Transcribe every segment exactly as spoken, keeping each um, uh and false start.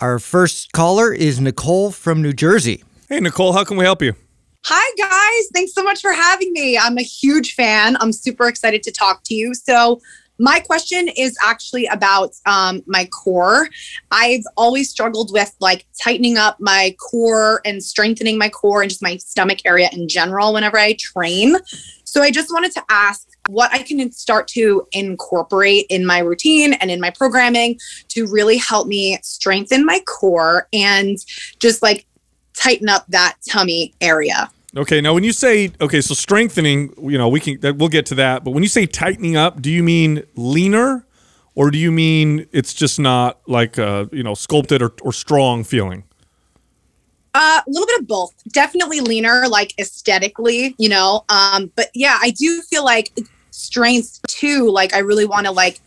Our first caller is Nicole from New Jersey. Hey, Nicole, how can we help you? Hi, guys. Thanks so much for having me. I'm a huge fan. I'm super excited to talk to you. So my question is actually about um, my core. I've always struggled with like tightening up my core and strengthening my core and just my stomach area in general whenever I train. So I just wanted to ask what I can start to incorporate in my routine and in my programming to really help me strengthen my core and just like tighten up that tummy area. Okay. Now, when you say, okay, so strengthening, you know, we can, we'll get to that. But when you say tightening up, do you mean leaner or do you mean it's just not like, uh, you know, sculpted or, or strong feeling? Uh, a little bit of both. Definitely leaner, like aesthetically, you know, um, but yeah, I do feel like strength too. Like I really want to like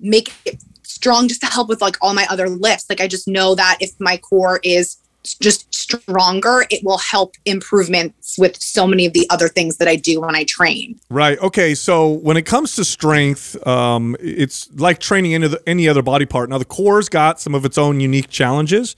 make it strong just to help with like all my other lifts. Like I just know that if my core is just stronger, it will help improvements with so many of the other things that I do when I train. Right. Okay. So when it comes to strength, um, it's like training any, any other body part. Now the core's got some of its own unique challenges.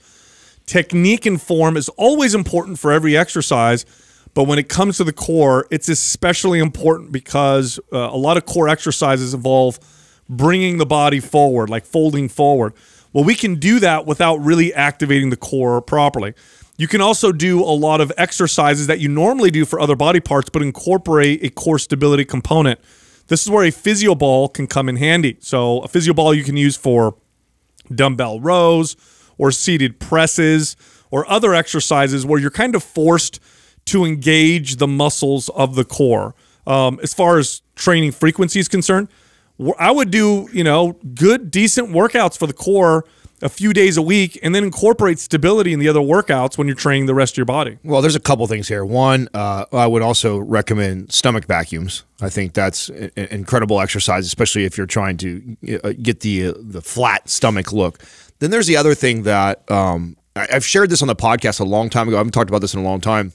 Technique and form is always important for every exercise, but when it comes to the core, it's especially important because uh, a lot of core exercises involve bringing the body forward, like folding forward. Well, we can do that without really activating the core properly. You can also do a lot of exercises that you normally do for other body parts, but incorporate a core stability component. This is where a physio ball can come in handy. So a physio ball you can use for dumbbell rows or seated presses or other exercises where you're kind of forced to engage the muscles of the core. Um, as far as training frequency is concerned, I would do, you know, good, decent workouts for the core a few days a week and then incorporate stability in the other workouts when you're training the rest of your body. Well, there's a couple things here. One, uh, I would also recommend stomach vacuums. I think that's an incredible exercise, especially if you're trying to get the, uh, the flat stomach look. Then there's the other thing that um, I've shared this on the podcast a long time ago. I haven't talked about this in a long time.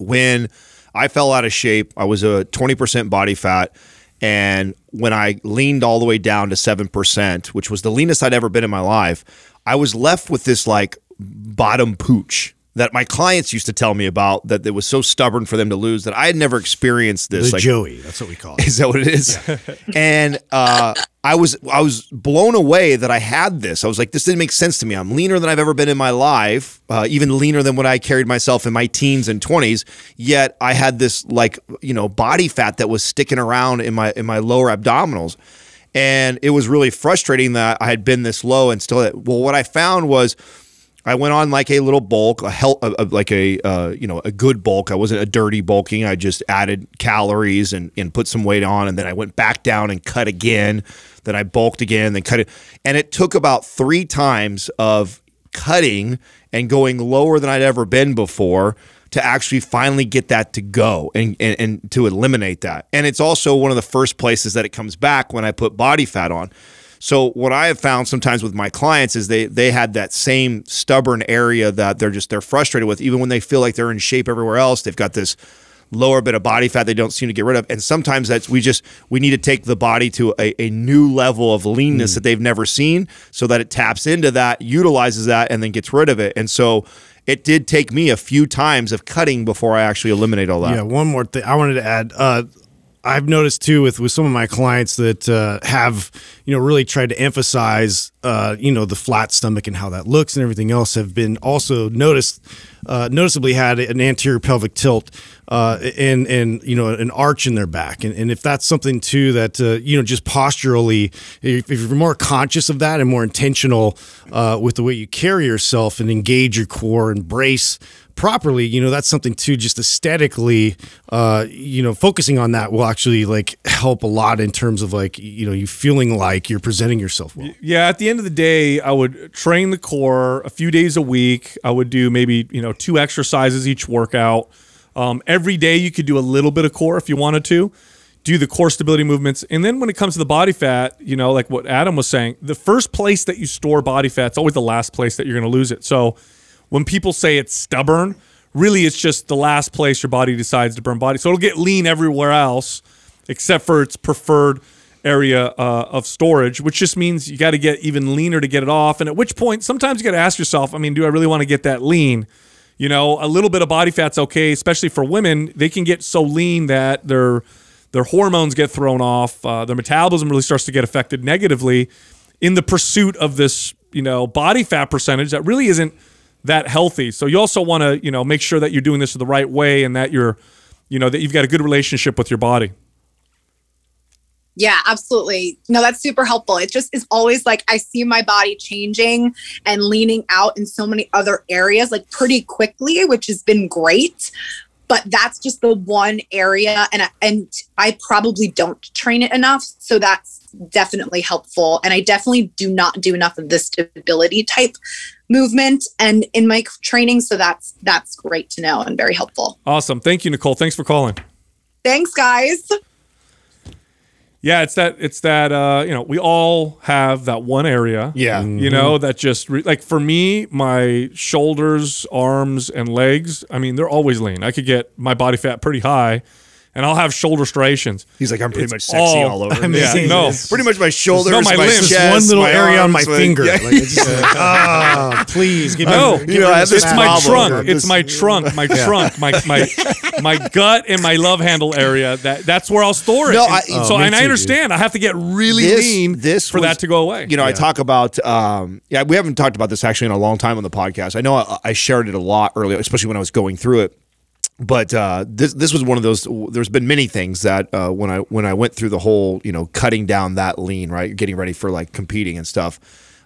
When I fell out of shape, I was a twenty percent body fat. And when I leaned all the way down to seven percent, which was the leanest I'd ever been in my life, I was left with this like bottom pooch that my clients used to tell me about, that it was so stubborn for them to lose that I had never experienced this. The like, Joey, that's what we call it. Is that what it is? Yeah. And uh, I was I was blown away that I had this. I was like, this didn't make sense to me. I'm leaner than I've ever been in my life, uh, even leaner than when I carried myself in my teens and twenties. Yet I had this like, you know, body fat that was sticking around in my in my lower abdominals. And it was really frustrating that I had been this low and still. Well, what I found was, I went on like a little bulk, a help, like a uh, you know a good bulk. I wasn't a dirty bulking. I just added calories and and put some weight on, and then I went back down and cut again. Then I bulked again, then cut it, and it took about three times of cutting and going lower than I'd ever been before to actually finally get that to go and, and and to eliminate that. And it's also one of the first places that it comes back when I put body fat on. So what I have found sometimes with my clients is they they had that same stubborn area that they're just they're frustrated with, even when they feel like they're in shape everywhere else. They've got this lower bit of body fat they don't seem to get rid of, and sometimes that's we just we need to take the body to a, a new level of leanness mm. that they've never seen, so that it taps into that, utilizes that, and then gets rid of it. And so it did take me a few times of cutting before I actually eliminate all that. Yeah, one more thing I wanted to add. Uh, I've noticed too with, with some of my clients that uh, have, you know, really tried to emphasize, uh, you know, the flat stomach and how that looks and everything else, have been also noticed, uh, noticeably had an anterior pelvic tilt uh, and, and, you know, an arch in their back. And, and if that's something too that, uh, you know, just posturally, if, if you're more conscious of that and more intentional uh, with the way you carry yourself and engage your core and brace properly, you know, that's something too, just aesthetically, uh, you know, focusing on that will actually like help a lot in terms of like, you know, you feeling like you're presenting yourself well. Yeah. At the end of the day, I would train the core a few days a week. I would do maybe, you know, two exercises each workout. Um, every day you could do a little bit of core if you wanted to. Do the core stability movements. And then when it comes to the body fat, you know, like what Adam was saying, the first place that you store body fat is always the last place that you're going to lose it. So when people say it's stubborn, really it's just the last place your body decides to burn body. So it'll get lean everywhere else except for its preferred area uh, of storage, which just means you got to get even leaner to get it off. And at which point, sometimes you got to ask yourself, I mean, do I really want to get that lean? You know, a little bit of body fat's okay, especially for women. They can get so lean that their their hormones get thrown off. Uh, their metabolism really starts to get affected negatively in the pursuit of this, you know, body fat percentage that really isn't that healthy. So you also want to, you know, make sure that you're doing this the right way and that you're, you know, that you've got a good relationship with your body. Yeah, absolutely. No, that's super helpful. It just is always like I see my body changing and leaning out in so many other areas like pretty quickly, which has been great. But that's just the one area, and I, and I probably don't train it enough. So that's definitely helpful. And I definitely do not do enough of the stability type movement and in my training. So that's that's great to know and very helpful. Awesome. Thank you, Nicole. Thanks for calling. Thanks, guys. Yeah, it's that, it's that, uh, you know, we all have that one area, yeah, mm-hmm. you know, that just re like for me, my shoulders, arms and legs, I mean, they're always lean. I could get my body fat pretty high and I'll have shoulder striations. He's like, I'm pretty it's much sexy all, all over. Yeah, no, pretty much my shoulders, no, my, my limbs, chest, one little area on my like, finger. Yeah. Like, it's just like, ah, please give me. No, give you know, it's, my trunk, it's just, my trunk. My yeah. trunk. My my my gut and my love handle area. That that's where I'll store it. No, I, and, oh, so and too, I understand. Dude. I have to get really this, lean this for was, that to go away. You know, yeah. I talk about. Um, yeah, we haven't talked about this actually in a long time on the podcast. I know I, I shared it a lot earlier, especially when I was going through it. But uh, this this was one of those. There's been many things that uh, when I when I went through the whole, you know, cutting down that lean, right, getting ready for like competing and stuff.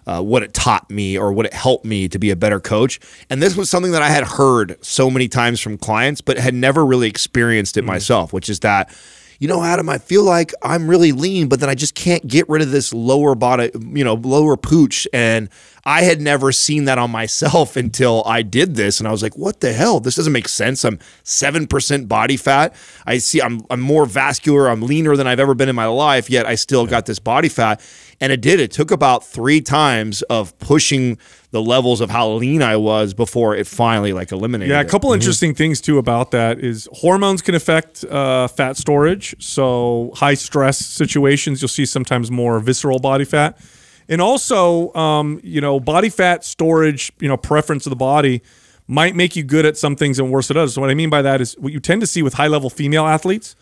Uh, what it taught me or what it helped me to be a better coach. And this was something that I had heard so many times from clients, but had never really experienced it mm-hmm. myself. Which is that, you know, Adam, I feel like I'm really lean, but then I just can't get rid of this lower body, you know, lower pooch and. I had never seen that on myself until I did this, and I was like, "What the hell? This doesn't make sense." I'm seven percent body fat. I see I'm I'm more vascular. I'm leaner than I've ever been in my life. Yet I still got this body fat, and it did. It took about three times of pushing the levels of how lean I was before it finally like eliminated. Yeah, a couple it. interesting mm-hmm. things too about that is hormones can affect uh, fat storage. So high stress situations, you'll see sometimes more visceral body fat. And also, um, you know, body fat storage, you know, preference of the body might make you good at some things and worse at others. So what I mean by that is what you tend to see with high-level female athletes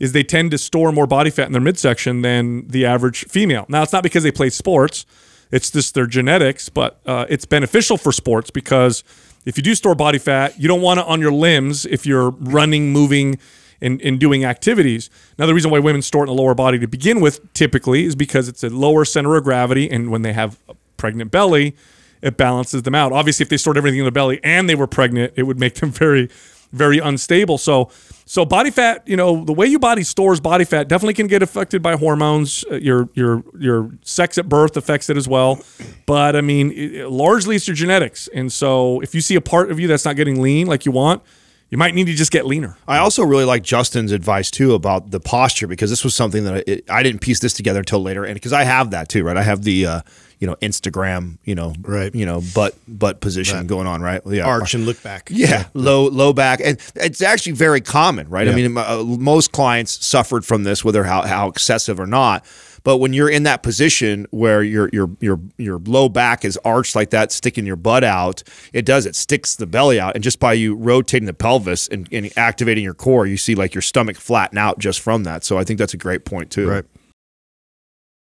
is they tend to store more body fat in their midsection than the average female. Now, it's not because they play sports. It's just their genetics, but uh, it's beneficial for sports because if you do store body fat, you don't want it on your limbs if you're running, moving, In, in doing activities. Now, the reason why women store it in the lower body to begin with typically is because it's a lower center of gravity, and when they have a pregnant belly, it balances them out. Obviously, if they stored everything in their belly and they were pregnant, it would make them very, very unstable. So, so body fat, you know, the way your body stores body fat definitely can get affected by hormones. Uh, your, your, your sex at birth affects it as well. But, I mean, it, largely it's your genetics. And so if you see a part of you that's not getting lean like you want, you might need to just get leaner. I also really like Justin's advice, too, about the posture, because this was something that I, it, I didn't piece this together until later. And because I have that, too, right? I have the, uh, you know, Instagram, you know, right. you know, butt, butt position right. going on, right? Yeah. Arch and look back. Yeah. yeah. Low, low back. And it's actually very common, right? Yeah. I mean, uh, most clients suffered from this, whether how, how excessive or not. But when you're in that position where your your your your low back is arched like that, sticking your butt out, it does. It sticks the belly out. And just by you rotating the pelvis and, and activating your core, you see like your stomach flatten out just from that. So I think that's a great point too. Right.